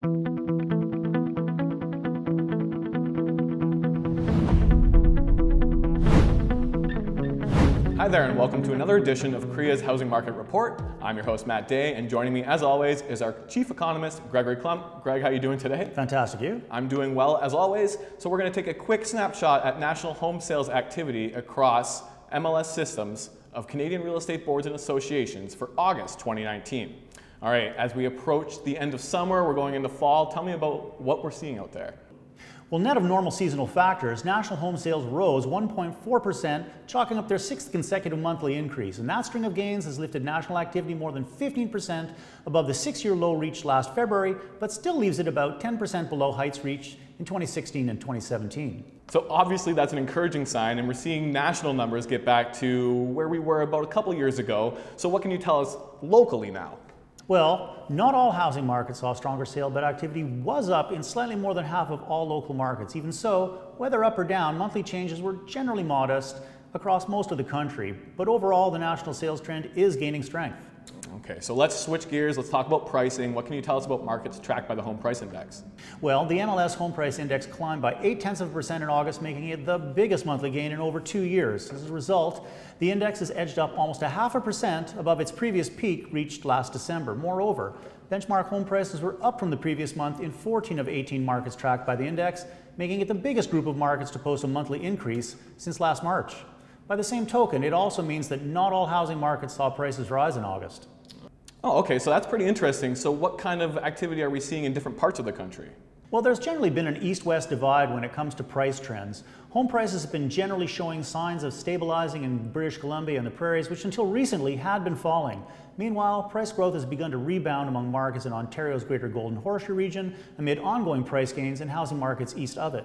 Hi there, and welcome to another edition of CREA's Housing Market Report. I'm your host, Matt Day, and joining me, as always, is our Chief Economist, Gregory Klump. Greg, how are you doing today? Fantastic, you? I'm doing well, as always. So we're going to take a quick snapshot at national home sales activity across MLS systems of Canadian real estate boards and associations for August 2019. All right, as we approach the end of summer, we're going into fall. Tell me about what we're seeing out there. Well, net of normal seasonal factors, national home sales rose 1.4%, chalking up their sixth consecutive monthly increase. And that string of gains has lifted national activity more than 15% above the six-year low reached last February, but still leaves it about 10% below heights reached in 2016 and 2017. So obviously that's an encouraging sign, and we're seeing national numbers get back to where we were about a couple years ago. So what can you tell us locally now? Well, not all housing markets saw stronger sale, but activity was up in slightly more than half of all local markets. Even so, whether up or down, monthly changes were generally modest across most of the country. But overall, the national sales trend is gaining strength. Okay, so let's switch gears. Let's talk about pricing. What can you tell us about markets tracked by the Home Price Index? Well, the MLS Home Price Index climbed by 0.8% in August, making it the biggest monthly gain in over 2 years. As a result, the index has edged up almost 0.5% above its previous peak reached last December. Moreover, benchmark home prices were up from the previous month in 14 of 18 markets tracked by the index, making it the biggest group of markets to post a monthly increase since last March. By the same token, it also means that not all housing markets saw prices rise in August. Oh, okay, so that's pretty interesting. So what kind of activity are we seeing in different parts of the country? Well, there's generally been an east-west divide when it comes to price trends. Home prices have been generally showing signs of stabilizing in British Columbia and the prairies, which until recently had been falling. Meanwhile, price growth has begun to rebound among markets in Ontario's Greater Golden Horseshoe region amid ongoing price gains in housing markets east of it.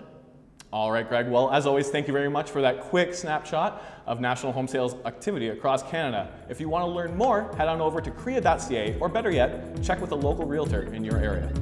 All right, Greg. Well, as always, thank you very much for that quick snapshot of national home sales activity across Canada. If you want to learn more, head on over to CREA.ca, or better yet, check with a local realtor in your area.